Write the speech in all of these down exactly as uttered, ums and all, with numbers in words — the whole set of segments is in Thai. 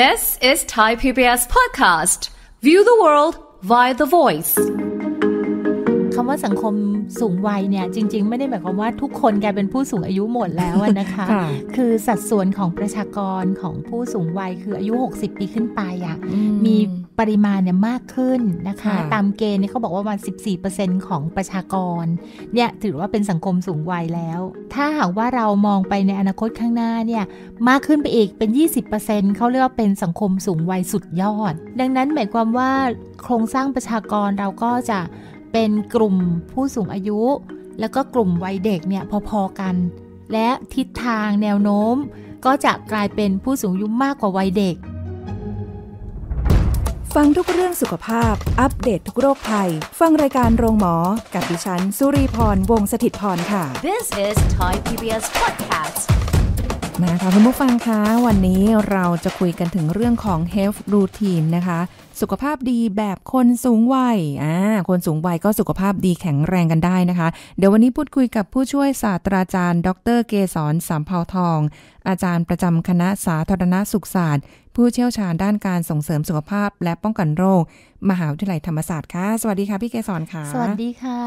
This is Thai พี บี เอส Podcast. View the world via the voice. คำว่าสังคมสูงวัยเนี่ยจริงๆไม่ได้หมายความว่าทุกคนกลายเป็นผู้สูงอายุหมดแล้วนะคะ คือสัดส่วนของประชากรของผู้สูงวัยคืออายุหกสิบปีขึ้นไปอ่ะ มีปริมาณเนี่ยมากขึ้นนะคะตามเกณฑ์เนี่ยเขาบอกว่าประมาณ สิบสี่เปอร์เซ็นต์ ของประชากรเนี่ยถือว่าเป็นสังคมสูงวัยแล้วถ้าหากว่าเรามองไปในอนาคตข้างหน้าเนี่ยมากขึ้นไปอีกเป็น ยี่สิบเปอร์เซ็นต์ เขาเรียกว่าเป็นสังคมสูงวัยสุดยอดดังนั้นหมายความว่าโครงสร้างประชากรเราก็จะเป็นกลุ่มผู้สูงอายุแล้วก็กลุ่มวัยเด็กเนี่ยพอๆกันและทิศทางแนวโน้มก็จะกลายเป็นผู้สูงอายุมากกว่าวัยเด็กฟังทุกเรื่องสุขภาพอัปเดต ท, ทุกโรคภัยฟังรายการโรงหมอกับดิฉันสุรีพรวงศ์สถิตย์พรค่ะ This is Thai พี บี เอส Podcast มาค่ะคุณผู้ฟังคะวันนี้เราจะคุยกันถึงเรื่องของ Health Routine นะคะสุขภาพดีแบบคนสูงวัยอ่าคนสูงวัยก็สุขภาพดีแข็งแรงกันได้นะคะเดี๋ยววันนี้พูดคุยกับผู้ช่วยศาสตราจารย์ดร.เกษรสำเภาทองอาจารย์ประจำคณะสาธารณสุขศาสตร์ผู้เชี่ยวชาญด้านการส่งเสริมสุขภาพและป้องกันโรคมหาวิทยาลัยธรรมศาสตร์ค่ะสวัสดีค่ะพี่เกษรค่ะสวัสดีค่ะ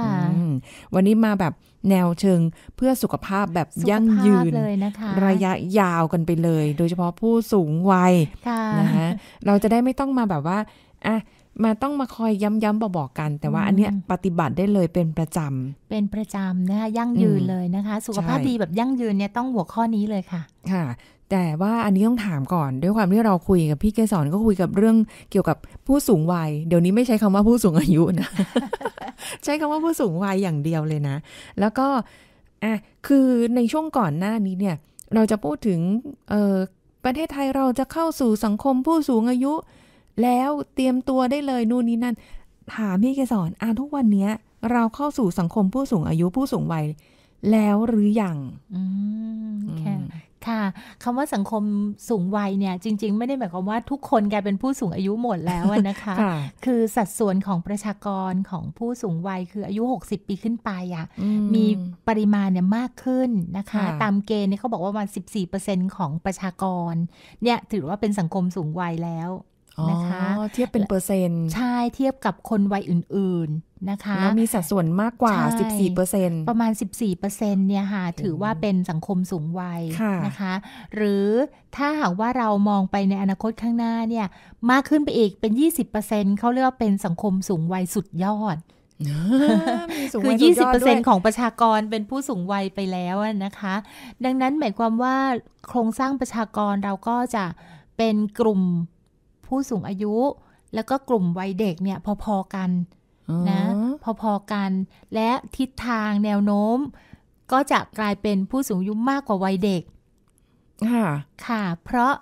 วันนี้มาแบบแนวเชิงเพื่อสุขภาพแบบยั่งยืนเลยนะคะระยะยาวกันไปเลยโดยเฉพาะผู้สูงวัยนะคะเราจะได้ไม่ต้องมาแบบว่าอ่ะมาต้องมาคอยย้ำๆบอกๆกันแต่ว่าอันเนี้ยปฏิบัติได้เลยเป็นประจำเป็นประจำนะคะยั่งยืนเลยนะคะสุขภาพดีแบบยั่งยืนเนี่ยต้องหัวข้อนี้เลยค่ะค่ะแต่ว่าอันนี้ต้องถามก่อนด้วยความที่เราคุยกับพี่เกษรก็คุยกับเรื่องเกี่ยวกับผู้สูงวัยเดี๋ยวนี้ไม่ใช้คำว่าผู้สูงอายุนะ ใช้คำว่าผู้สูงวัยอย่างเดียวเลยนะแล้วก็อ่ะคือในช่วงก่อนหน้านี้เนี่ยเราจะพูดถึงเอ่อประเทศไทยเราจะเข้าสู่สังคมผู้สูงอายุแล้วเตรียมตัวได้เลยนู่นนี่นั่นถามพี่เกษรอ่ะทุกวันนี้เราเข้าสู่สังคมผู้สูงอายุผู้สูงวัยแล้วหรือยังอืมแค่ค่ะคำว่าสังคมสูงวัยเนี่ยจริงๆไม่ได้หมายความว่าทุกคนกลายเป็นผู้สูงอายุหมดแล้วนะคะ คือสัดส่วนของประชากรของผู้สูงวัยคืออายุหกสิบปีขึ้นไปอ่ะ มีปริมาณเนี่ยมากขึ้นนะคะ ตามเกณฑ์เนี่ยเขาบอกว่าประมาณ สิบสี่เปอร์เซ็นต์ ของประชากรเนี่ยถือว่าเป็นสังคมสูงวัยแล้วนะคะเทียบเป็นเปอร์เซ็นต์ใช่เทียบกับคนวัยอื่นๆนะคะแล้วมีสัดส่วนมากกว่า สิบสี่เปอร์เซ็นต์ ประมาณ สิบสี่เปอร์เซ็นต์ เนี่ยค่ะถือว่าเป็นสังคมสูงวัยนะคะหรือถ้าหากว่าเรามองไปในอนาคตข้างหน้าเนี่ยมากขึ้นไปอีกเป็น ยี่สิบเปอร์เซ็นต์ เขาเรียกว่าเป็นสังคมสูงวัยสุดยอดคือ ยี่สิบเปอร์เซ็นต์ ของประชากรเป็นผู้สูงวัยไปแล้วนะคะดังนั้นหมายความว่าโครงสร้างประชากรเราก็จะเป็นกลุ่มผู้สูงอายุแล้วก็กลุ่มวัยเด็กเนี่ยพอๆกันนะพอๆกันและทิศทางแนวโน้มก็จะกลายเป็นผู้สูงอายุมากกว่าวัยเด็กค่ะค่ะเพราะ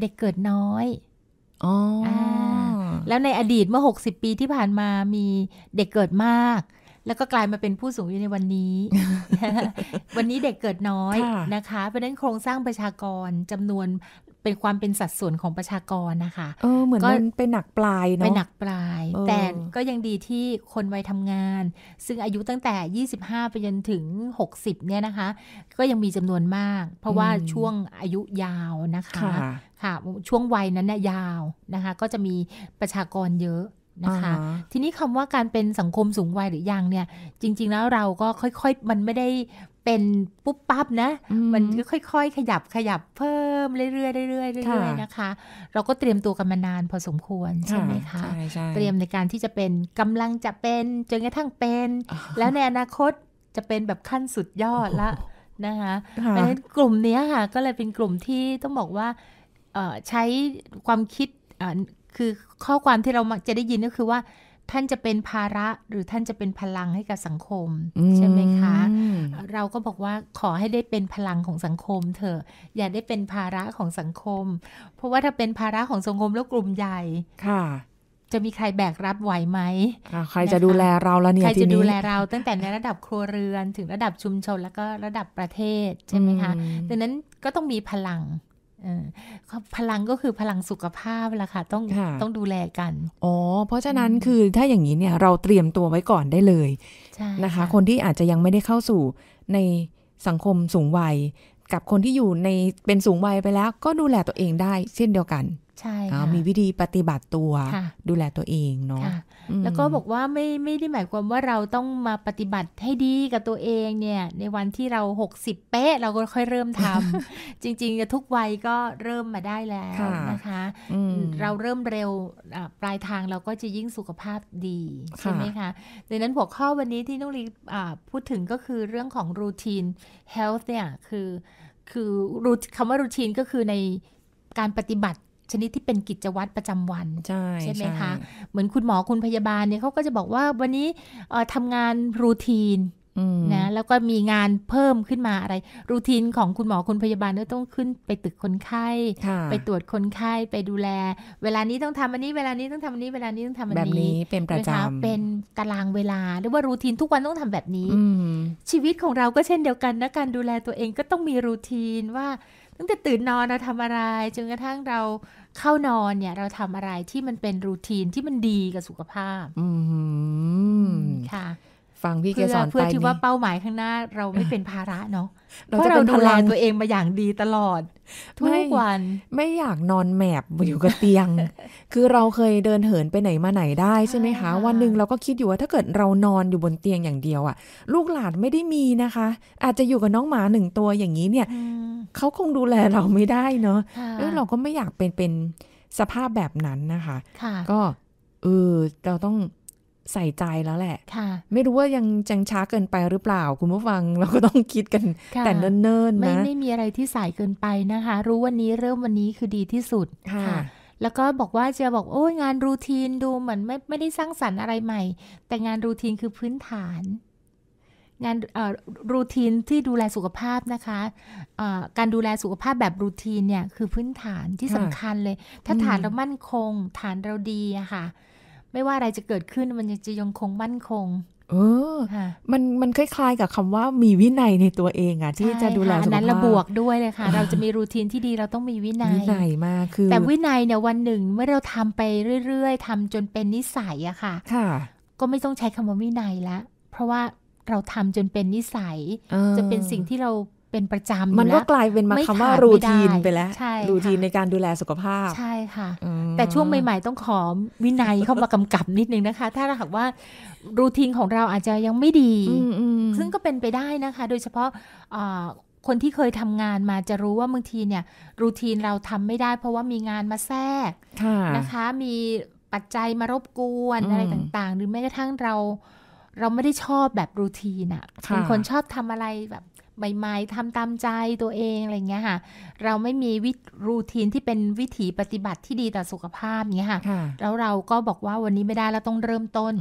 เด็กเกิดน้อยอ๋อแล้วในอดีตเมื่อหกสิบปีที่ผ่านมามีเด็กเกิดมากแล้วก็กลายมาเป็นผู้สูงอายุในวันนี้ วันนี้เด็กเกิดน้อยนะคะเพราะฉะนั้นโครงสร้างประชากรจำนวนเป็นความเป็นสัดส่วนของประชากรนะคะเออเหมือนมันเป็นหนักปลายเนาะเป็นหนักปลายแต่ก็ยังดีที่คนวัยทำงานซึ่งอายุตั้งแต่ยี่สิบห้าไปจนถึงหกสิบเนี่ยนะคะก็ยังมีจำนวนมากเพราะว่าช่วงอายุยาวนะคะค่ะช่วงวัยนั้นเนี่ยยาวนะคะก็จะมีประชากรเยอะนะคะทีนี้คำว่าการเป็นสังคมสูงวัยหรือยังเนี่ยจริงๆแล้วเราก็ค่อยๆมันไม่ได้เป็นปุ๊บปั๊บนะมันก็ค่อยๆขยับขยับเพิ่มเรื่อยๆเรื่อยๆเรื่อยๆนะคะเราก็เตรียมตัวกันมานานพอสมควรใช่ไหมคะเตรียมในการที่จะเป็นกำลังจะเป็นจนกระทั่งเป็นแล้วในอนาคตจะเป็นแบบขั้นสุดยอดละนะคะเพราะฉะนั้นกลุ่มนี้ค่ะก็เลยเป็นกลุ่มที่ต้องบอกว่าใช้ความคิดคือข้อความที่เรามักจะได้ยินก็คือว่าท่านจะเป็นภาระหรือท่านจะเป็นพลังให้กับสังคมใช่ไหมคะเราก็บอกว่าขอให้ได้เป็นพลังของสังคมเถอะอย่าได้เป็นภาระของสังคมเพราะว่าถ้าเป็นภาระของสังคมแล้วกลุ่มใหญ่ค่ะจะมีใครแบกรับไหวไหมใครจะดูแลเราละเนี่ยใครจะดูแลเราตั้งแต่ในระดับครัวเรือนถึงระดับชุมชนแล้วก็ระดับประเทศใช่ไหมคะดังนั้นก็ต้องมีพลังพลังก็คือพลังสุขภาพล่ะค่ะต้องต้องดูแลกันอ๋อเพราะฉะนั้นคือถ้าอย่างนี้เนี่ยเราเตรียมตัวไว้ก่อนได้เลยนะคะคนที่อาจจะยังไม่ได้เข้าสู่ในสังคมสูงวัยกับคนที่อยู่ในเป็นสูงวัยไปแล้วก็ดูแลตัวเองได้เช่นเดียวกัน ใช่มีวิธีปฏิบัติตัวดูแลตัวเองเนาะแล้วก็บอกว่าไม่ไม่ได้หมายความว่าเราต้องมาปฏิบัติให้ดีกับตัวเองเนี่ยในวันที่เราหกสิบเป๊ะเราก็ค่อยเริ่มทำจริงๆจะทุกวัยก็เริ่มมาได้แล้วนะคะเราเริ่มเร็วปลายทางเราก็จะยิ่งสุขภาพดีใช่ไหมคะดังนั้นหัวข้อวันนี้ที่น้องลีพูดถึงก็คือเรื่องของรูทีน health เนี่ยคือคือคำว่ารูทีนก็คือในการปฏิบัติชนิดที่เป็นกิจวัตรประจำวันใช่ใช่ไหมคะเหมือนคุณหมอคุณพยาบาลเนี่ยเขาก็จะบอกว่าวันนี้ทำงานรูทีนนะแล้วก็มีงานเพิ่มขึ้นมาอะไรรูทีนของคุณหมอคุณพยาบาลก็ต้องขึ้นไปตึกคนไข้ไปตรวจคนไข้ไปดูแลเวลานี้ต้องทำอันนี้เวลานี้ต้องทำอันนี้เวลานี้ต้องทำอันนี้แบบนี้เป็นประจำเป็นตารางเวลาหรือว่ารูทีนทุกวันต้องทำแบบนี้ชีวิตของเราก็เช่นเดียวกันนะการดูแลตัวเองก็ต้องมีรูทีนว่าตั้งแต่ตื่นนอนเราทำอะไรจนกระทั่งเราเข้านอนเนี่ยเราทำอะไรที่มันเป็นรูทีนที่มันดีกับสุขภาพค่ะฟังพี่เกศรเพื่อที่ว่าเป้าหมายข้างหน้าเราไม่เป็นภาระเนาะเพราะเราดูแลตัวเองมาอย่างดีตลอดทุกวันไม่อยากนอนแมพอยู่กับเตียงคือเราเคยเดินเหินไปไหนมาไหนได้ใช่ไหมคะวันหนึ่งเราก็คิดอยู่ว่าถ้าเกิดเรานอนอยู่บนเตียงอย่างเดียวอ่ะลูกหลานไม่ได้มีนะคะอาจจะอยู่กับน้องหมาหนึ่งตัวอย่างนี้เนี่ยเขาคงดูแลเราไม่ได้เนาะเราก็ไม่อยากเป็นเป็นสภาพแบบนั้นนะคะก็เออเราต้องใส่ใจแล้วแหละไม่รู้ว่ายังจังช้าเกินไปหรือเปล่าคุณผู้ฟังเราก็ต้องคิดกันแต่เนิ่นๆนะไม่ไม่มีอะไรที่สายเกินไปนะคะรู้วันนี้เริ่มวันนี้คือดีที่สุดค่ะแล้วก็บอกว่าจะบอกโอ้ยงานรูทีนดูเหมือนไม่ไม่ได้สร้างสรรค์อะไรใหม่แต่งานรูทีนคือพื้นฐานงานรูทีนที่ดูแลสุขภาพนะคะการดูแลสุขภาพแบบรูทีนเนี่ยคือพื้นฐานที่สำคัญเลยถ้าฐานเรามั่นคงฐานเราดีอะค่ะไม่ว่าอะไรจะเกิดขึ้นมันจะยังคงมั่นคงเออมันมันคล้ายๆกับคำว่ามีวินัยในตัวเองอะที่จะดูแลสุขภาพอันนั้นระบวกด้วยเลยค่ะเราจะมีรูทีนที่ดีเราต้องมีวินัยวินัยมากคือแต่วินัยเนี่ยวันหนึ่งเมื่อเราทำไปเรื่อยๆทำจนเป็นนิสัยอะค่ะค่ะก็ไม่ต้องใช้คำว่าวินัยละเพราะว่าเราทำจนเป็นนิสัยจนเป็นสิ่งที่เราเป็นประจำมันก็กลายเป็นมาคำว่ารูทีนไปแล้วรูทีนในการดูแลสุขภาพใช่ค่ะแต่ช่วงใหม่ๆต้องขอวินัยเข้ามากำกับนิดนึงนะคะถ้าเราหากว่ารูทีนของเราอาจจะยังไม่ดีซึ่งก็เป็นไปได้นะคะโดยเฉพาะคนที่เคยทำงานมาจะรู้ว่าบางทีเนี่ยรูทีนเราทำไม่ได้เพราะว่ามีงานมาแทรกนะคะมีปัจจัยมารบกวนอะไรต่างๆหรือแม้กระทั่งเราเราไม่ได้ชอบแบบรูทีนอะเป็นคนชอบทำอะไรแบบใหม่ๆทำตามใจตัวเองอะไรเงี้ยค่ะเราไม่มีวิรูทีนที่เป็นวิถีปฏิบัติที่ดีต่อสุขภาพเงี้ยค่ะแล้วเราก็บอกว่าวันนี้ไม่ได้แล้วต้องเริ่มต้น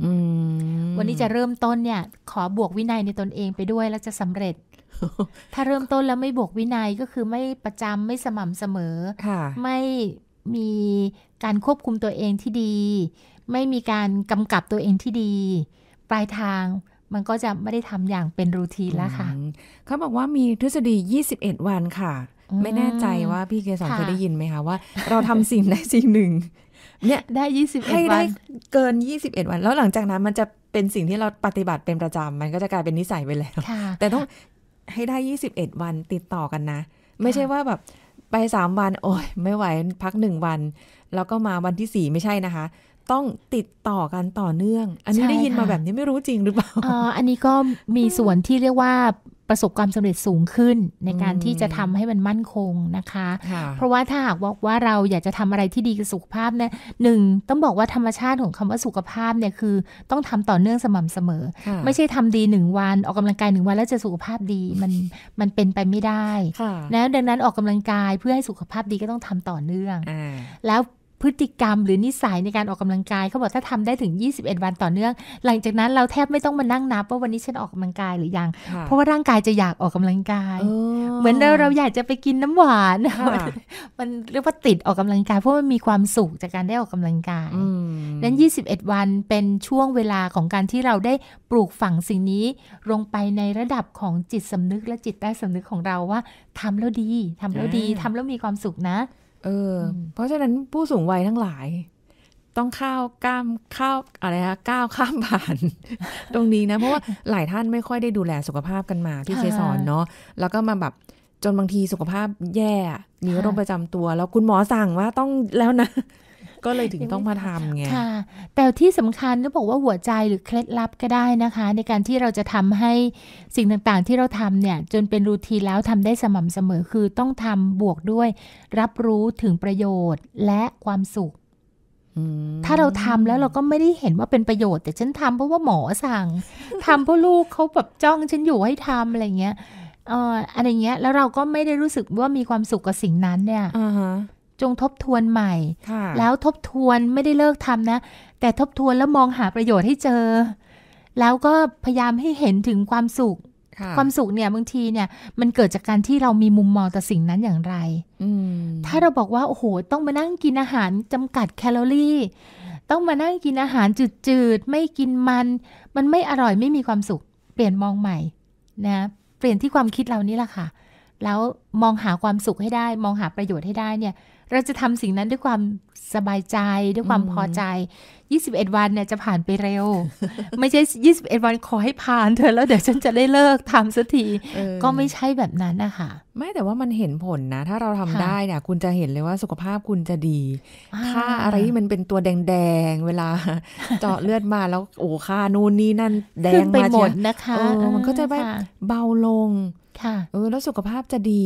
วันนี้จะเริ่มต้นเนี่ยขอบวกวินัยในตนเองไปด้วยแล้วจะสำเร็จถ้าเริ่มต้นแล้วไม่บวกวินัยก็คือไม่ประจำไม่สม่ำเสมอไม่มีการควบคุมตัวเองที่ดีไม่มีการกำกับตัวเองที่ดีปลายทางมันก็จะไม่ได้ทำอย่างเป็นรูทีนแล้วค่ะเขาบอกว่ามีทฤษฎียี่สิบเอ็ดวันค่ะไม่แน่ใจว่าพี่เกศรเคยได้ยินไหมคะว่าเราทำสิ่งใดสิ่งหนึ่งเนี่ยได้ยี่สิบเอ็ดวันเกินยี่สิบเอ็ดวันแล้วหลังจากนั้นมันจะเป็นสิ่งที่เราปฏิบัติเป็นประจำมันก็จะกลายเป็นนิสัยไปแล้วแต่ต้องให้ได้ยี่สิบเอ็ดวันติดต่อกันนะไม่ใช่ว่าแบบไปสามวันโอ๊ยไม่ไหวพักหนึ่งวันแล้วก็มาวันที่สี่ไม่ใช่นะคะต้องติดต่อกันต่อเนื่องอันนี้ได้ยินมาแบบนี้ไม่รู้จริงหรือเปล่าอ๋ออันนี้ก็มีส่วนที่เรียกว่าประสบความสำเร็จสูงขึ้นในการที่จะทำให้มันมั่นคงนะคะเพราะว่าถ้าหากบอกว่าเราอยากจะทำอะไรที่ดีกับสุขภาพเนี่ยหนึ่งต้องบอกว่าธรรมชาติของคำว่าสุขภาพเนี่ยคือต้องทำต่อเนื่องสม่ำเสมอไม่ใช่ทำดีหนึ่งวันออกกำลังกายหนึ่งวันแล้วจะสุขภาพดีมันมันเป็นไปไม่ได้นะดังนั้นออกกำลังกายเพื่อให้สุขภาพดีก็ต้องทำต่อเนื่องแล้วพฤติกรรมหรือนิสัยในการออกกำลังกายเขาบอกถ้าทำได้ถึงยี่สิบเอ็ดวันต่อเนื่องหลังจากนั้นเราแทบไม่ต้องมานั่งนับว่าวันนี้ฉันออกกำลังกายหรือยังเพราะว่าร่างกายจะอยากออกกำลังกายเหมือนเราเราอยากจะไปกินน้ำหวานมันเรียกว่าติดออกกำลังกายเพราะมันมีความสุขจากการได้ออกกำลังกายนั้นยี่สิบเอ็ดวันเป็นช่วงเวลาของการที่เราได้ปลูกฝังสิ่งนี้ลงไปในระดับของจิตสำนึกและจิตใต้สำนึกของเราว่าทำแล้วดีทำแล้วดีทำแล้วมีความสุขนะเออเพราะฉะนั้นผู้สูงวัยทั้งหลายต้องข้าวก้ามข้าวอะไรนะก้าวข้ามผ่านตรงนี้นะเพราะว่าหลายท่านไม่ค่อยได้ดูแลสุขภาพกันมาที่เกศรเนาะแล้วก็มาแบบ จนบางทีสุขภาพแย่มีโรคประจำตัวแล้วคุณหมอสั่งว่าต้องแล้วนะก็เลยถึงต้องมาทำไงค่ะแต่ที่สำคัญก็บอกว่าหัวใจหรือเคล็ดลับก็ได้นะคะในการที่เราจะทำให้สิ่งต่างๆที่เราทำเนี่ยจนเป็นรูทีนแล้วทำได้สม่ำเสมอคือต้องทำบวกด้วยรับรู้ถึงประโยชน์และความสุขถ้าเราทำแล้วเราก็ไม่ได้เห็นว่าเป็นประโยชน์แต่ฉันทำเพราะว่าหมอสั่งทำเพราะลูกเขาแบบจ้องฉันอยู่ให้ทำอะไรเงี้ยเอ่ออะไรเงี้ยแล้วเราก็ไม่ได้รู้สึกว่ามีความสุขกับสิ่งนั้นเนี่ยจงทบทวนใหม่แล้วทบทวนไม่ได้เลิกทำนะแต่ทบทวนแล้วมองหาประโยชน์ให้เจอแล้วก็พยายามให้เห็นถึงความสุขความสุขเนี่ยบางทีเนี่ยมันเกิดจากการที่เรามีมุมมองต่อสิ่งนั้นอย่างไรถ้าเราบอกว่าโอ้โหต้องมานั่งกินอาหารจำกัดแคลอรี่ต้องมานั่งกินอาหารจืดๆไม่กินมันมันไม่อร่อยไม่มีความสุขเปลี่ยนมองใหม่นะเปลี่ยนที่ความคิดเรานี่แหละค่ะแล้วมองหาความสุขให้ได้มองหาประโยชน์ให้ได้เนี่ยเราจะทำสิ่งนั้นด้วยความสบายใจด้วยความพอใจยี่สิบเอ็ดวันเนี่ยจะผ่านไปเร็ว ไม่ใช่ยี่สิบเอ็ดวันขอให้ผ่านเธอแล้วเดี๋ยวฉันจะได้เลิกทำสักที ก็ไม่ใช่แบบนั้นนะคะไม่แต่ว่ามันเห็นผลนะถ้าเราทำได้เนี่ยคุณจะเห็นเลยว่าสุขภาพคุณจะดีค่าอะไรที่มันเป็นตัวแดงๆเวลา เจาะเลือดมาแล้วโอ้ค่านู่นนี่นั่นแดงมาหมดนะคะมันก็จะแบบเบาลงเออแล้วสุขภาพจะดี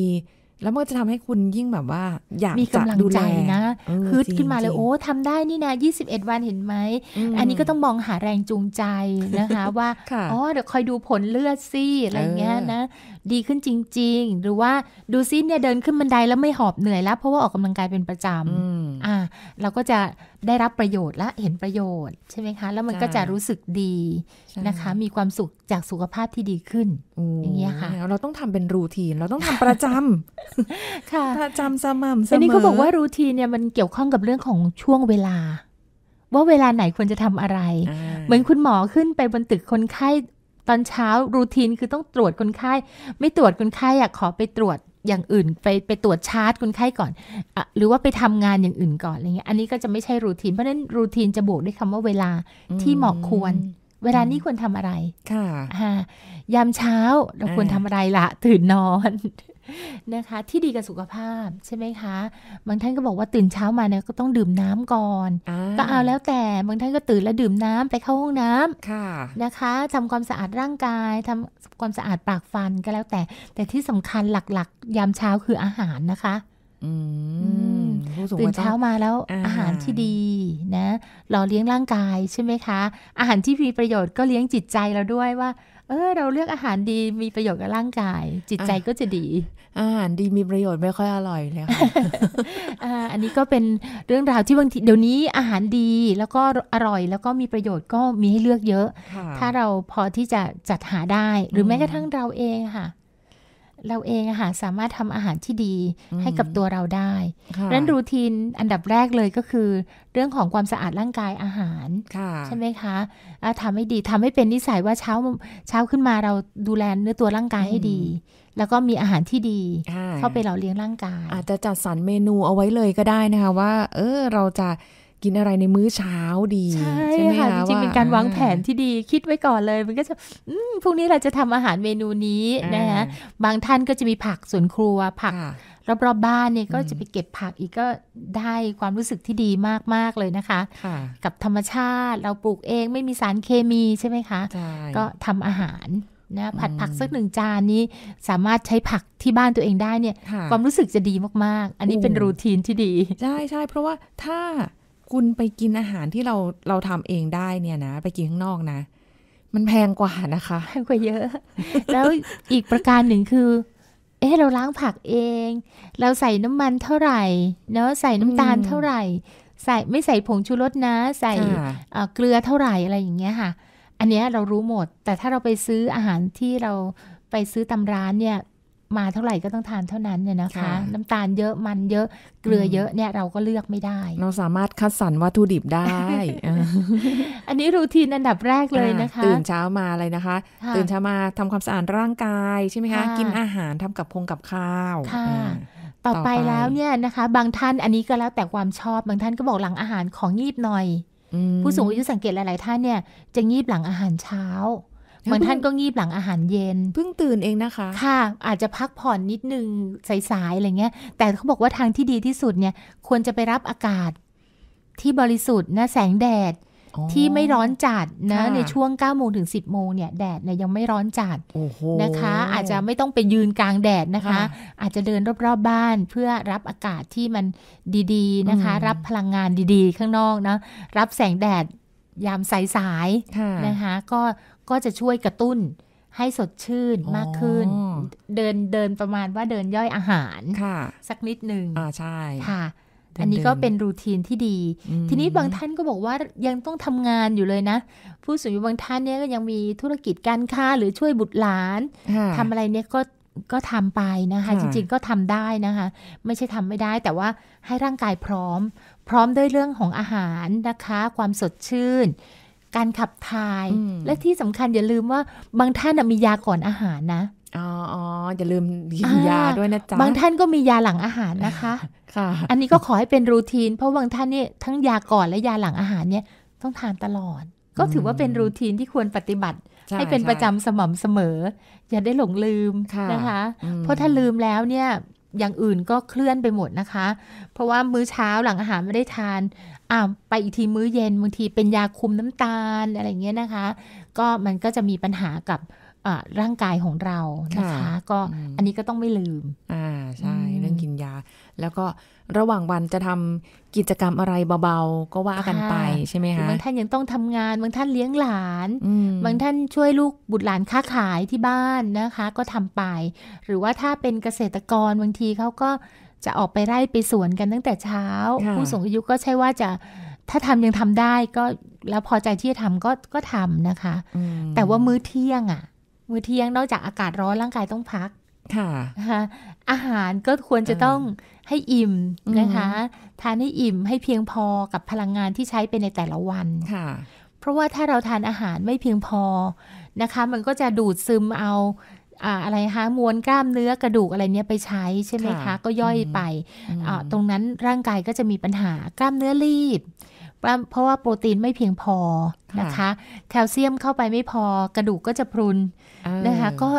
แล้วมันก็จะทำให้คุณยิ่งแบบว่าอยากจะดูแลนะฮึดขึ้นมาเลยโอ้ทำได้นี่นะยี่สิบเอ็ดวันเห็นไหมอันนี้ก็ต้องมองหาแรงจูงใจนะคะว่าอ๋อเดี๋ยวคอยดูผลเลือดซิอะไรเงี้ยนะดีขึ้นจริงๆหรือว่าดูซิเนี่ยเดินขึ้นบันไดแล้วไม่หอบเหนื่อยแล้วเพราะว่าออกกำลังกายเป็นประจำอ่าเราก็จะได้รับประโยชน์และเห็นประโยชน์ใช่ไหมคะแล้วมันก็จะรู้สึกดีนะคะมีความสุขจากสุขภาพที่ดีขึ้น อ, อย่างเงี้ยค่ะเราต้องทำเป็นรูทีนเราต้องทำประจำค่ะประจำสม่ำเสมออันนี้ก็บอกว่ารูทีนเนี่ยมันเกี่ยวข้องกับเรื่องของช่วงเวลาว่าเวลาไหนควรจะทำอะไรเหมือนคุณหมอขึ้นไปบนตึกคนไข้ตอนเช้ารูทีนคือต้องตรวจคนไข้ไม่ตรวจคนไข้อยากขอไปตรวจอย่างอื่นไปไปตรวจชาร์จคนไข้ก่อนอ่ะหรือว่าไปทำงานอย่างอื่นก่อนอะไรเงี้ยอันนี้ก็จะไม่ใช่รูทีนเพราะนั้นรูทีนจะบวกด้วยคำว่าเวลาที่เหมาะควรเวลานี้ควรทำอะไรค่ะอ่ายามเช้าเราควรทำอะไรละตื่นนอนนะคะที่ดีกับสุขภาพใช่ไหมคะบางท่านก็บอกว่าตื่นเช้ามาเนี่ยก็ต้องดื่มน้ำก่อนก็เอาแล้วแต่บางท่านก็ตื่นแล้วดื่มน้ำไปเข้าห้องน้ำค่ะนะคะทำความสะอาดร่างกายทำความสะอาดปากฟันก็แล้วแต่แต่ที่สำคัญหลักๆยามเช้าคืออาหารนะคะตื่นเช้ามาแล้วอาหารที่ดีนะหล่อเลี้ยงร่างกายใช่ไหมคะอาหารที่มีประโยชน์ก็เลี้ยงจิตใจเราด้วยว่าเออเราเลือกอาหารดีมีประโยชน์กับร่างกายจิตใจก็จะดีอาหารดีมีประโยชน์ไม่ค่อยอร่อยเลยค่ะ อ่าอันนี้ก็เป็นเรื่องราวที่บางทีเดี๋ยวนี้อาหารดีแล้วก็อร่อยแล้วก็มีประโยชน์ก็มีให้เลือกเยอะถ้าเราพอที่จะจัดหาได้หรือแม้กระทั่งเราเองค่ะเราเองอาหารสามารถทำอาหารที่ดีให้กับตัวเราได้ดังนั้นรูทีนอันดับแรกเลยก็คือเรื่องของความสะอาดร่างกายอาหารใช่ไหมคะทำให้ดีทำให้เป็นนิสัยว่าเช้าเช้าขึ้นมาเราดูแลเนื้อตัวร่างกายให้ดีแล้วก็มีอาหารที่ดีเข้าไปหล่อเลี้ยงร่างกายอาจจะจัดสรรเมนูเอาไว้เลยก็ได้นะคะว่าเออเราจะกินอะไรในมื้อเช้าดีใช่ไหมคะจริงๆเป็นการวางแผนที่ดีคิดไว้ก่อนเลยมันก็จะพรุ่งนี้เราจะทำอาหารเมนูนี้นะคะบางท่านก็จะมีผักสวนครัวผักรอบๆบ้านเนี่ยก็จะไปเก็บผักอีกก็ได้ความรู้สึกที่ดีมากๆเลยนะคะกับธรรมชาติเราปลูกเองไม่มีสารเคมีใช่ไหมคะก็ทำอาหารนะผัดผักสักหนึ่งจานนี้สามารถใช้ผักที่บ้านตัวเองได้เนี่ยความรู้สึกจะดีมากๆอันนี้เป็นรูทีนที่ดีใช่ใช่เพราะว่าถ้าคุณไปกินอาหารที่เราเราทำเองได้เนี่ยนะไปกินข้างนอกนะมันแพงกว่านะคะแพงกว่าเยอะ แล้วอีกประการหนึ่งคือเออเราล้างผักเองเราใส่น้ำมันเท่าไหร่เนาะใส่น้ำตาลเท่าไหร่ใส่ไม่ใส่ผงชูรสนะใส่เกลือเท่าไหร่อะไรอย่างเงี้ยค่ะอันเนี้ยเรารู้หมดแต่ถ้าเราไปซื้ออาหารที่เราไปซื้อตามร้านเนี่ยมาเท่าไหร่ก็ต้องทานเท่านั้นเนี่ยนะคะน้ำตาลเยอะมันเยอะเกลือเยอะเนี่ยเราก็เลือกไม่ได้เราสามารถคัดสรรวัตถุดิบได้ อันนี้รูทีนอันดับแรกเลยนะคะตื่นเช้ามาอะไรนะคะตื่นเช้ามาทำความสะอาดร่างกายใช่ไหมคะกินอาหารทำกับคงกับข้าวต่อไปแล้วเนี่ยนะคะบางท่านอันนี้ก็แล้วแต่ความชอบบางท่านก็บอกหลังอาหารของงีบหน่อยผู้สูงอายุสังเกตหลายๆท่านเนี่ยจะงีบหลังอาหารเช้า บางท่านก็งีบหลังอาหารเย็นเพิ่งตื่นเองนะคะค่ะอาจจะพักผ่อนนิดนึงสายๆอะไรเงี้ยแต่เขาบอกว่าทางที่ดีที่สุดเนี่ยควรจะไปรับอากาศที่บริสุทธิ์นะแสงแดดที่ไม่ร้อนจัดนะในช่วงเก้าโมงถึงสิบโมงเนี่ยแดดเนี่ยยังไม่ร้อนจัดนะคะอาจจะไม่ต้องไปยืนกลางแดดนะคะอาจจะเดินรอบๆบ้านเพื่อรับอากาศที่มันดีๆนะคะรับพลังงานดีๆข้างนอกนะรับแสงแดดยามสายๆนะคะก็ก็จะช่วยกระตุ้นให้สดชื่นมากขึ้นเดินเดินประมาณว่าเดินย่อยอาหารสักนิดหนึ่งอ่าใช่ค่ะอันนี้ก็เป็นรูทีนที่ดีทีนี้บางท่านก็บอกว่ายังต้องทำงานอยู่เลยนะผู้สูงอายุบางท่านเนี่ยก็ยังมีธุรกิจการค้าหรือช่วยบุตรหลานทำอะไรเนี่ยก็ก็ทำไปนะคะจริงๆก็ทำได้นะคะไม่ใช่ทำไม่ได้แต่ว่าให้ร่างกายพร้อมพร้อมด้วยเรื่องของอาหารนะคะความสดชื่นการขับถ่ายและที่สำคัญอย่าลืมว่าบางท่านมียาก่อนอาหารนะอ๋ออย่าลืมกินยาด้วยนะจ๊ะบางท่านก็มียาหลังอาหารนะคะค่ะอันนี้ก็ขอให้เป็นรูทีนเพราะบางท่านนี่ทั้งยาก่อนและยาหลังอาหารเนี่ยต้องทานตลอดก็ถือว่าเป็นรูทีนที่ควรปฏิบัติให้เป็นประจำสม่ำเสมออย่าได้หลงลืมนะคะเพราะถ้าลืมแล้วเนี่ยอย่างอื่นก็เคลื่อนไปหมดนะคะเพราะว่ามื้อเช้าหลังอาหารไม่ได้ทานอ่ะไปอีกทีมื้อเย็นบางทีเป็นยาคุมน้ำตาลอะไรเงี้ยนะคะก็มันก็จะมีปัญหากับร่างกายของเรานะคะก็อันนี้ก็ต้องไม่ลืมอ่าใช่เรื่องกินยาแล้วก็ระหว่างวันจะทำกิจกรรมอะไรเบาๆก็ว่ากันไปใช่ไหมคะบางท่านยังต้องทำงานบางท่านเลี้ยงหลานบางท่านช่วยลูกบุตรหลานค้าขายที่บ้านนะคะก็ทำไปหรือว่าถ้าเป็นเกษตรกรบางทีเขาก็จะออกไปไร่ไปสวนกันตั้งแต่เช้าผู้สูงอายุก็ใช่ว่าจะถ้าทำยังทำได้ก็แล้วพอใจที่จะทำก็ก็ทำนะคะแต่ว่ามื้อเที่ยงอ่ะมื้อเที่ยงนอกจากอากาศร้อนร่างกายต้องพักค่ะอาหารก็ควรจะต้องให้อิ่มนะคะทานให้อิ่มให้เพียงพอกับพลังงานที่ใช้ไปในแต่ละวันค่ะเพราะว่าถ้าเราทานอาหารไม่เพียงพอนะคะมันก็จะดูดซึมเอาอ่าอะไรฮะมวลกล้ามเนื้อกระดูกอะไรเนี้ยไปใช้ใช่ไหมคะก็ย่อยไปอ่าตรงนั้นร่างกายก็จะมีปัญหากล้ามเนื้อรีบเพราะว่าโปรตีนไม่เพียงพอนะคะแคลเซียมเข้าไปไม่พอกระดูกก็จะพรุนนะคะก็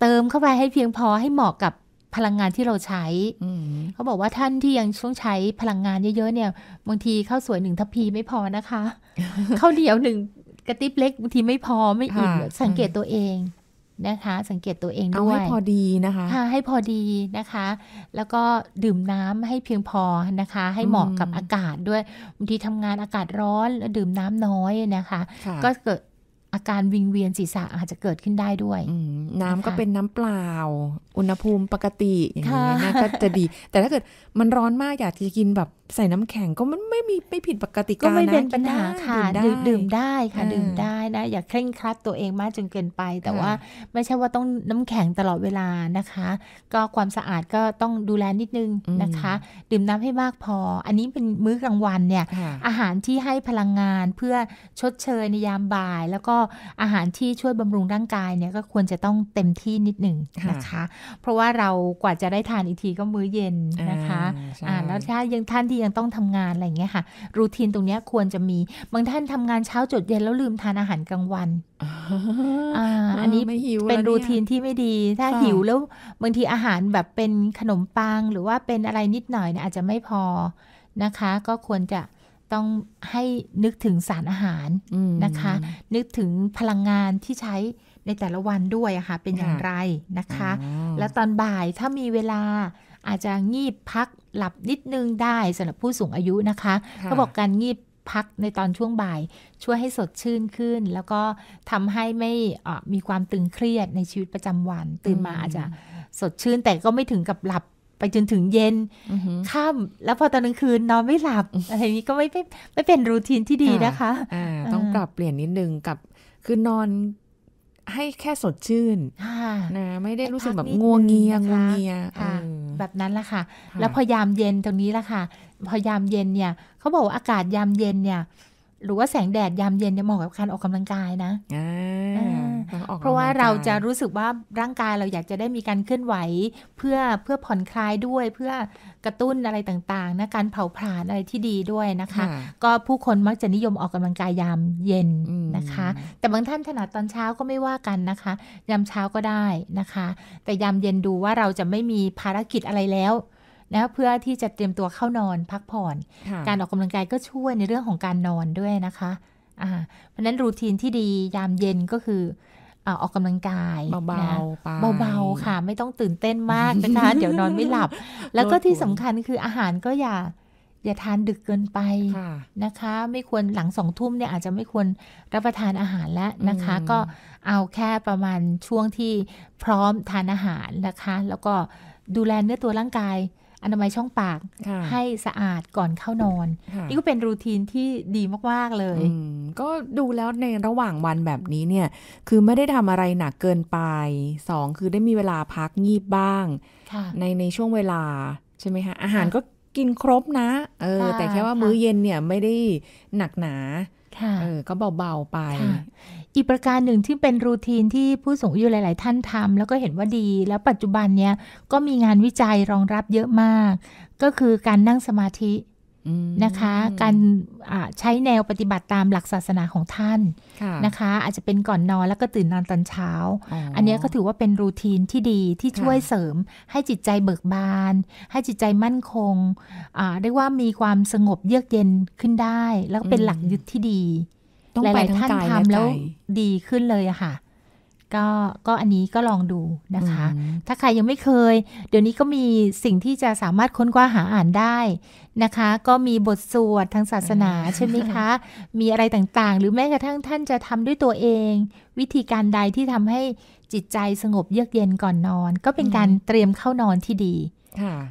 เติมเข้าไปให้เพียงพอให้เหมาะกับพลังงานที่เราใช้เขาบอกว่าท่านที่ยังช่วงใช้พลังงานเยอะๆเนี่ยบางทีข้าวสวยหนึ่งทัพพีไม่พอนะคะข้าวเหนียวหนึ่งกระติบเล็กบางทีไม่พอไม่อิ่มสังเกตตัวเองนะคะสังเกตตัวเองด้วยให้พอดีนะคะให้พอดีนะคะแล้วก็ดื่มน้ำให้เพียงพอนะคะให้เหมาะกับอากาศด้วยบางทีทำงานอากาศร้อนแล้วดื่มน้ำน้อยนะคะก็เกิดอาการวิงเวียนศีรษะอาจจะเกิดขึ้นได้ด้วยน้ำก็เป็นน้ำเปล่าอุณหภูมิปกติอย่างนี้นะก็จะดีแต่ถ้าเกิดมันร้อนมากอยากจะกินแบบใส่น้ำแข็งก็มันไม่มีไม่ผิดปกติก็ไม่เป็นปัญหาค่ะดื่มได้ค่ะดื่มได้นะอย่าเคร่งครัดตัวเองมากจนเกินไปแต่ว่าไม่ใช่ว่าต้องน้ำแข็งตลอดเวลานะคะก็ความสะอาดก็ต้องดูแลนิดนึงนะคะดื่มน้ำให้มากพออันนี้เป็นมื้อกลางวันเนี่ยอาหารที่ให้พลังงานเพื่อชดเชยในยามบ่ายแล้วก็อาหารที่ช่วยบำรุงร่างกายเนี่ยก็ควรจะต้องเต็มที่นิดนึงนะคะเพราะว่าเรากว่าจะได้ทานอีกทีก็มื้อเย็นนะคะอ่าแล้วถ้ายังท่านที่ยังต้องทำงานอะไรอย่างเงี้ยค่ะรูทีนตรงเนี้ยควรจะมีบางท่านทำงานเช้าจดเย็นแล้วลืมทานอาหารกลางวันอ่าอันนี้เป็นรูทีนที่ไม่ดีถ้าหิวแล้วบางทีอาหารแบบเป็นขนมปังหรือว่าเป็นอะไรนิดหน่อยเนี่ยอาจจะไม่พอนะคะก็ควรจะต้องให้นึกถึงสารอาหารนะคะนึกถึงพลังงานที่ใช้ในแต่ละวันด้วยอะค่ะเป็นอย่างไรนะคะแล้วตอนบ่ายถ้ามีเวลาอาจจะงีบพักหลับนิดนึงได้สำหรับผู้สูงอายุนะคะเขาบอกการงีบพักในตอนช่วงบ่ายช่วยให้สดชื่นขึ้นแล้วก็ทำให้ไม่มีความตึงเครียดในชีวิตประจำวันตื่นมาอาจจะสดชื่นแต่ก็ไม่ถึงกับหลับไปจนถึงเย็นค่ำแล้วพอตอนกลางคืนนอนไม่หลับอะไรนี้ก็ไม่ไม่ไม่เป็นรูทีนที่ดีนะคะต้องปรับเปลี่ยนนิดนึงกับคือนอนให้แค่สดชื่นนะไม่ได้รู้สึกแบบง่วงเงียง่วงเงียแบบนั้นละค่ะแล้วพอยามเย็นตรงนี้ละค่ะพอยามเย็นเนี่ยเขาบอกว่าอากาศยามเย็นเนี่ย หรือว่าแสงแดดยามเย็นเนี่ยเหมาะกับการออกกำลังกายนะเพราะว่าเราจะรู้สึกว่าร่างกายเราอยากจะได้มีการเคลื่อนไหวเพื่อเพื่อผ่อนคลายด้วยเพื่อกระตุ้นอะไรต่างๆนะการเผาผลาญอะไรที่ดีด้วยนะคะก็ผู้คนมักจะนิยมออกกำลังกายยามเย็นนะคะแต่บางท่านถนัดตอนเช้าก็ไม่ว่ากันนะคะยามเช้าก็ได้นะคะแต่ยามเย็นดูว่าเราจะไม่มีภารกิจอะไรแล้วนะเพื่อที่จะเตรียมตัวเข้านอนพักผ่อนการออกกำลังกายก็ช่วยในเรื่องของการนอนด้วยนะคะเพราะนั้นรูทีนที่ดียามเย็นก็คือออกกำลังกายเบาๆไปเบาๆค่ะไม่ต้องตื่นเต้นมากนะคะ เดี๋ยวนอนไม่หลับ แล้วก็ที่สำคัญคืออาหารก็อย่าอย่าทานดึกเกินไปนะคะไม่ควรหลังสองทุ่มเนี่ยอาจจะไม่ควรรับประทานอาหารแล้วนะคะก็เอาแค่ประมาณช่วงที่พร้อมทานอาหารนะคะแล้วก็ดูแลเนื้อตัวร่างกายอนามัยช่องปากให้สะอาดก่อนเข้านอนนี่ก็เป็นรูทีนที่ดีมากๆเลยก็ดูแล้วในระหว่างวันแบบนี้เนี่ยคือไม่ได้ทำอะไรหนักเกินไปสองคือได้มีเวลาพักงีบบ้างในในช่วงเวลาใช่ไหมคะอาหารก็กินครบนะเออแต่แค่ว่ามื้อเย็นเนี่ยไม่ได้หนักหนาเออก็เบาๆไปอีกประการหนึ่งที่เป็นรูทีนที่ผู้สูงอายุหลายๆท่านทำแล้วก็เห็นว่าดีแล้วปัจจุบันเนี้ยก็มีงานวิจัยรองรับเยอะมากก็คือการนั่งสมาธินะคะการใช้แนวปฏิบัติตามหลักศาสนาของท่านนะคะอาจจะเป็นก่อนนอนแล้วก็ตื่นนอนตอนเช้า อ, อันนี้ก็ถือว่าเป็นรูทีนที่ดีที่ช่วยเสริมให้จิตใจเบิกบานให้จิตใจมั่นคงเรียกว่ามีความสงบเยือกเย็นขึ้นได้แล้วเป็นหลักยึดที่ดีหลายๆท่านทำแล้วดีขึ้นเลยอะค่ะก็ก็อันนี้ก็ลองดูนะคะถ้าใครยังไม่เคยเดี๋ยวนี้ก็มีสิ่งที่จะสามารถค้นคว้าหาอ่านได้นะคะก็มีบทสวดทางศาสนาใช่ไหมคะมีอะไรต่างๆหรือแม้กระทั่งท่านจะทำด้วยตัวเองวิธีการใดที่ทำให้จิตใจสงบเยือกเย็นก่อนนอนก็เป็นการเตรียมเข้านอนที่ดี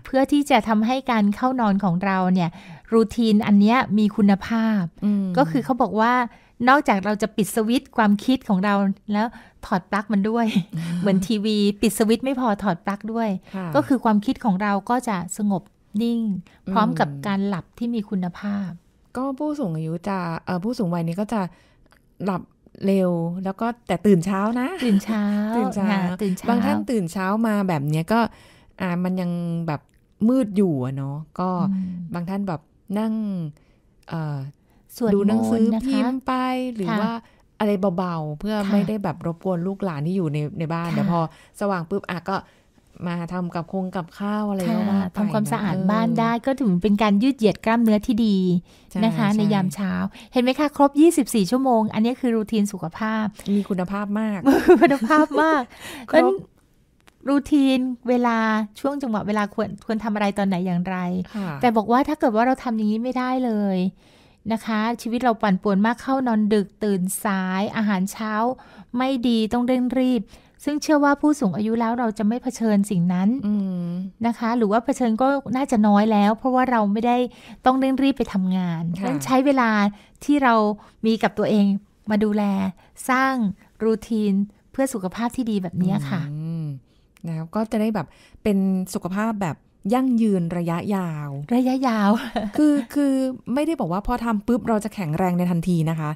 เพื่อที่จะทำให้การเข้านอนของเราเนี่ยรูทีนอันนี้มีคุณภาพก็คือเขาบอกว่านอกจากเราจะปิดสวิตช์ความคิดของเราแล้วถอดปลั๊กมันด้วย เหมือนทีวีปิดสวิตช์ไม่พอถอดปลั๊กด้วย ก็คือความคิดของเราก็จะสงบนิ่งพร้อมกับการหลับที่มีคุณภาพก็ผู้สูงอายุจะเอ่อผู้สูงวัยนี้ก็จะหลับเร็วแล้วก็แต่ตื่นเช้านะตื่นเช้า ตื่นเช้า ตื่นเช้าบางท่านตื่นเช้ามาแบบเนี้ยก็อ่ามันยังแบบมืดอยู่อ่ะเนาะก็บางท่านแบบนั่งเอ่อดูหนังสือพิมพ์ไปหรือว่าอะไรเบาๆเพื่อไม่ได้แบบรบกวนลูกหลานที่อยู่ในในบ้านแต่พอสว่างปุ๊บอ่ะก็มาทำกับคงกับข้าวอะไรก็ว่าไปทำความสะอาดบ้านได้ก็ถือเป็นการยืดเหยียดกล้ามเนื้อที่ดีนะคะในยามเช้าเห็นไหมคะครบยี่สิบสี่ชั่วโมงอันนี้คือรูทีนสุขภาพมีคุณภาพมากคุณภาพมากครบรูทีนเวลาช่วงจังหวะเวลาควรควรทำอะไรตอนไหนอย่างไรแต่บอกว่าถ้าเกิดว่าเราทำอย่างนี้ไม่ได้เลยนะคะชีวิตเราปั่นป่วนมากเข้านอนดึกตื่นสายอาหารเช้าไม่ดีต้องเร่งรีบซึ่งเชื่อว่าผู้สูงอายุแล้วเราจะไม่เผชิญสิ่งนั้นนะคะหรือว่าเผชิญก็น่าจะน้อยแล้วเพราะว่าเราไม่ได้ต้องเร่งรีบไปทำงานดังนั้นใช้เวลาที่เรามีกับตัวเองมาดูแลสร้างรูทีนเพื่อสุขภาพที่ดีแบบนี้ค่ะนะครับก็จะได้แบบเป็นสุขภาพแบบยั่งยืนระยะยาวระยะยาวคือคือไม่ได้บอกว่าพอทำปุ๊บเราจะแข็งแรงในทันทีนะคะ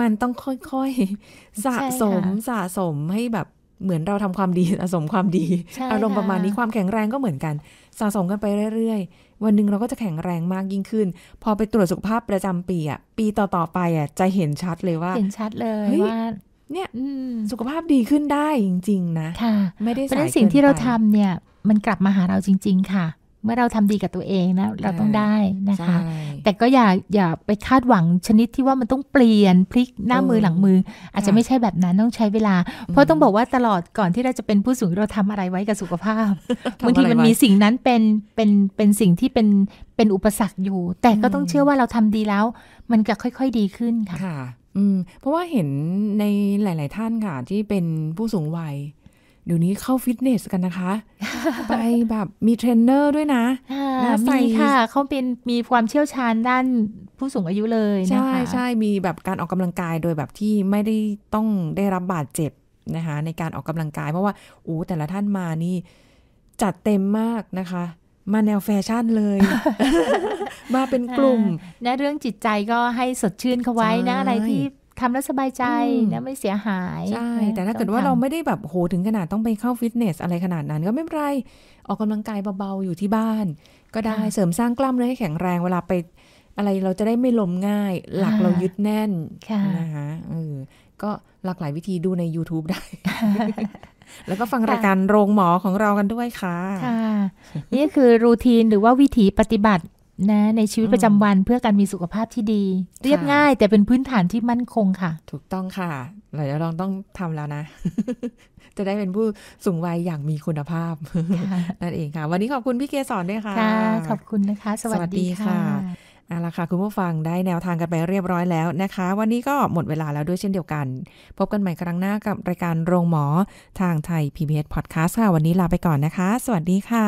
มันต้องค่อยๆสะสมสะสมให้แบบเหมือนเราทำความดีสะสมความดีอารมณ์ประมาณนี้ความแข็งแรงก็เหมือนกันสะสมกันไปเรื่อยๆวันหนึ่งเราก็จะแข็งแรงมากยิ่งขึ้นพอไปตรวจสุขภาพประจำปีอ่ะปีต่อๆไปอ่ะจะเห็นชัดเลยว่าเห็นชัดเลยว่าเนี่ยสุขภาพดีขึ้นได้จริงๆนะไม่ได้เป็นสิ่งที่เราทำเนี่ยมันกลับมาหาเราจริงๆค่ะเมื่อเราทำดีกับตัวเองนะเราต้องได้นะคะแต่ก็อย่าอย่าไปคาดหวังชนิดที่ว่ามันต้องเปลี่ยนพลิกหน้ามือหลังมืออาจจะไม่ใช่แบบนั้นต้องใช้เวลาเพราะต้องบอกว่าตลอดก่อนที่เราจะเป็นผู้สูงเราทำอะไรไว้กับสุขภาพบางทีมันมีสิ่งนั้นเป็นเป็นเป็นสิ่งที่เป็นเป็นอุปสรรคอยู่แต่ก็ต้องเชื่อว่าเราทำดีแล้วมันจะค่อยๆดีขึ้นค่ะอืมเพราะว่าเห็นในหลายๆท่านค่ะที่เป็นผู้สูงวัยเดี๋ยวนี้เข้าฟิตเนสกันนะคะ ไปแบบมีเทรนเนอร์ด้วยนะ มีค่ะเขาเป็นมีความเชี่ยวชาญด้านผู้สูงอายุเลยนะคะใช่ใช่มีแบบการออกกำลังกายโดยแบบที่ไม่ได้ต้องได้รับบาดเจ็บนะคะในการออกกำลังกายเพราะว่าโอ้แต่ละท่านมานี่จัดเต็มมากนะคะ มาแนวแฟชั่นเลย มาเป็นกลุ่มนะเรื่องจิตใจก็ให้สดชื่นเข้าไว้นะอะไรที่ทำแล้วสบายใจนะไม่เสียหายใช่แต่ถ้าเกิดว่าเราไม่ได้แบบโหถึงขนาดต้องไปเข้าฟิตเนสอะไรขนาดนั้นก็ไม่เป็นไรออกกำลังกายเบาๆอยู่ที่บ้านก็ได้เสริมสร้างกล้ามเนื้อให้แข็งแรงเวลาไปอะไรเราจะได้ไม่ล้มง่ายหลักเรายึดแน่นนะคะเออก็หลากหลายวิธีดูใน YouTube ได้ แล้วก็ฟังรายการโรงหมอของเรากันด้วยค่ะค่ะนี่คือรูทีนหรือว่าวิธีปฏิบัตินะในชีวิตประจำวันเพื่อการมีสุขภาพที่ดีเรียบง่ายแต่เป็นพื้นฐานที่มั่นคงค่ะถูกต้องค่ะเราจะลองต้องทำแล้วนะ จะได้เป็นผู้สูงวัยอย่างมีคุณภาพ นั่นเองค่ะวันนี้ขอบคุณพี่เกศรด้วยค่ะขอบคุณนะคะสวัสดีค่ะเอาล่ะค่ะคุณผู้ฟังได้แนวทางกันไปเรียบร้อยแล้วนะคะวันนี้ก็หมดเวลาแล้วด้วยเช่นเดียวกันพบกันใหม่ครั้งหน้ากับรายการโรงหมอทางไทย พี บี เอส Podcast ค่ะวันนี้ลาไปก่อนนะคะสวัสดีค่ะ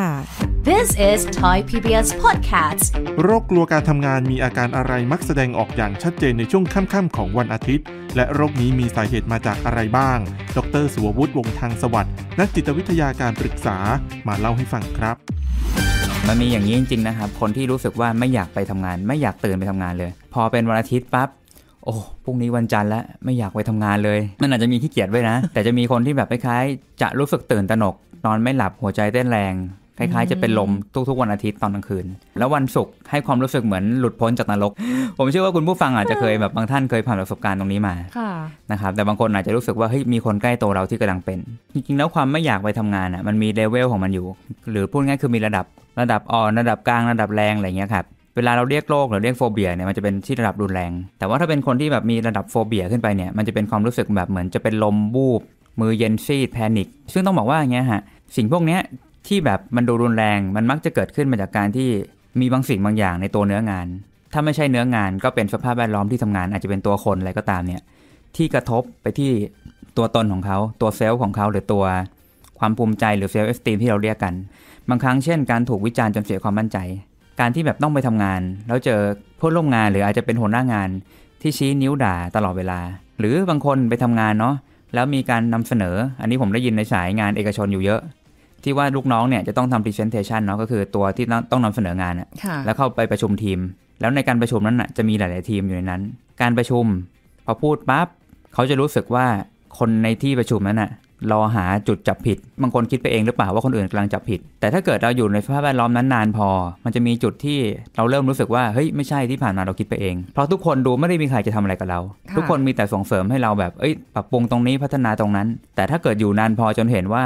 This is Thai พี บี เอส Podcast โรคกลัวการทำงานมีอาการอะไรมักแสดงออกอย่างชัดเจนในช่วงค่ำๆของวันอาทิตย์และโรคนี้มีสาเหตุมาจากอะไรบ้างดร.สุววุฒิ วงศ์ทางสวัสดิ์นักจิตวิทยาการปรึกษามาเล่าให้ฟังครับมันมีอย่างนี้จริงๆนะครับคนที่รู้สึกว่าไม่อยากไปทำงานไม่อยากตื่นไปทำงานเลยพอเป็นวันอาทิตย์ปั๊บโอ้พรุ่งนี้วันจันทร์แล้วไม่อยากไปทำงานเลยมันอาจจะมีขี้เกียจด้วยนะแต่จะมีคนที่แบบคล้ายๆจะรู้สึกตื่นตระหนกนอนไม่หลับหัวใจเต้นแรงคล้ายๆจะเป็นลมทุกๆวันอาทิตย์ตอนกลางคืนแล้ววันศุกร์ให้ความรู้สึกเหมือนหลุดพ้นจากนรก ผมเชื่อว่าคุณผู้ฟังอาจจะเคยแบบบางท่านเคยผ่านประสบการณ์ตรงนี้มานะครับแต่บางคนอาจจะรู้สึกว่าเฮ้ยมีคนใกล้ตัวเราที่กำลังเป็นจริงๆแล้วความไม่อยากไปทำงานอ่ะมันมีเลเวลของมันอยู่หรือพูดง่ายคือมีระดับระดับอ่อนระดับกลางระดับแรงอะไรเงี้ยครับเวลาเราเรียกโรคหรือเรียกโฟเบียเนี่ยมันจะเป็นที่ระดับรุนแรงแต่ว่าถ้าเป็นคนที่แบบมีระดับโฟเบียขึ้นไปเนี่ยมันจะเป็นความรู้สึกแบบเหมือนจะเป็นลมวูบมือเย็นซีดแพนิคซึ่งต้องบอกว่าอย่างเงี้ยฮะสิ่งพวกเนี้ยที่แบบมันดูรุนแรงมันมักจะเกิดขึ้นมาจากการที่มีบางสิ่งบางอย่างในตัวเนื้องานถ้าไม่ใช่เนื้องานก็เป็นสภาพแวดล้อมที่ทำงานอาจจะเป็นตัวคนอะไรก็ตามเนี่ยที่กระทบไปที่ตัวตนของเขาตัวเซลล์ของเขาหรือตัวความภูมิใจหรือเซลล์เอสตีมที่เราเรียกกันบางครั้งเช่นการถูกวิจารณ์จนเสียความมั่นใจการที่แบบต้องไปทำงานแล้วเจอเพื่อนร่วมงานหรืออาจจะเป็นหัวหน้างานที่ชี้นิ้วด่าตลอดเวลาหรือบางคนไปทำงานเนาะแล้วมีการนำเสนออันนี้ผมได้ยินในสายงานเอกชนอยู่เยอะที่ว่าลูกน้องเนี่ยจะต้องทำ presentation เนาะก็คือตัวที่ต้องนำเสนองานอะแล้วเข้าไปประชุมทีมแล้วในการประชุมนั้นอะจะมีหลายๆทีมอยู่ในนั้นการประชุมพอพูดปั๊บเขาจะรู้สึกว่าคนในที่ประชุมนั้นอะรอหาจุดจับผิดบางคนคิดไปเองหรือเปล่าว่าคนอื่นกำลังจับผิดแต่ถ้าเกิดเราอยู่ในสภาพแวดล้อมนั้นนานพอมันจะมีจุดที่เราเริ่มรู้สึกว่าเฮ้ยไม่ใช่ที่ผ่านมาเราคิดไปเองเพราะทุกคนดูไม่ได้มีใครจะทำอะไรกับเราทุกคนมีแต่ส่งเสริมให้เราแบบเอ้ยปรับปรุงตรงนี้พัฒนาตรงนั้นแต่ถ้าเกิดอยู่นานพอจนเห็นว่า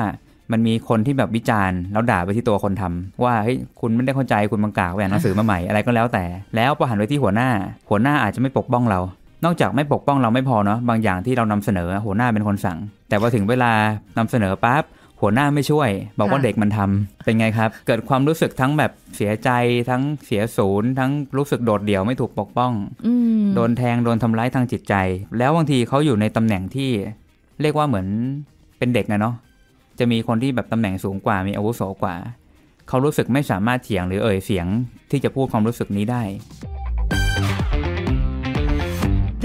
มันมีคนที่แบบวิจารณ์แล้วด่าไปที่ตัวคนทำว่าเฮ้ยคุณไม่ได้เข้าใจคุณบังกากไปอ่านหนังสือมาใหม่อะไรก็แล้วแต่แล้วพอหันไปที่หัวหน้าหัวหน้าอาจจะไม่ปกป้องเรานอกจากไม่ปกป้องเราไม่พอเนาะบางอย่างที่เรานำเสนอหัวหน้าเป็นคนสั่งแต่พอถึงเวลานำเสนอปั๊บหัวหน้าไม่ช่วยบอกว่าเด็กมันทำเป็นไงครับเกิดความรู้สึกทั้งแบบเสียใจทั้งเสียศูนย์ทั้งรู้สึกโดดเดี่ยวไม่ถูกปกป้องโดนแทงโดนทำร้ายทางจิตใจแล้วบางทีเขาอยู่ในตำแหน่งที่เรียกว่าเหมือนเป็นเด็กนะเนาะจะมีคนที่แบบตำแหน่งสูงกว่ามีอาวุโสกว่าเขารู้สึกไม่สามารถเถียงหรือเอ่ยเสียงที่จะพูดความรู้สึกนี้ได้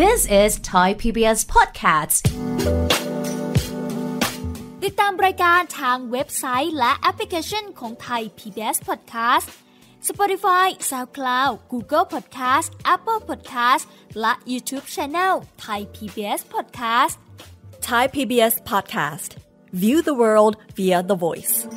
This is Thai พี บี เอส Podcast ติดตามรายการทางเว็บไซต์และแอปพลิเคชันของ Thai พี บี เอส Podcast Spotify SoundCloud Google Podcast Apple Podcast และ YouTube Channel Thai พี บี เอส Podcast Thai พี บี เอS Podcast View the world via The Voice.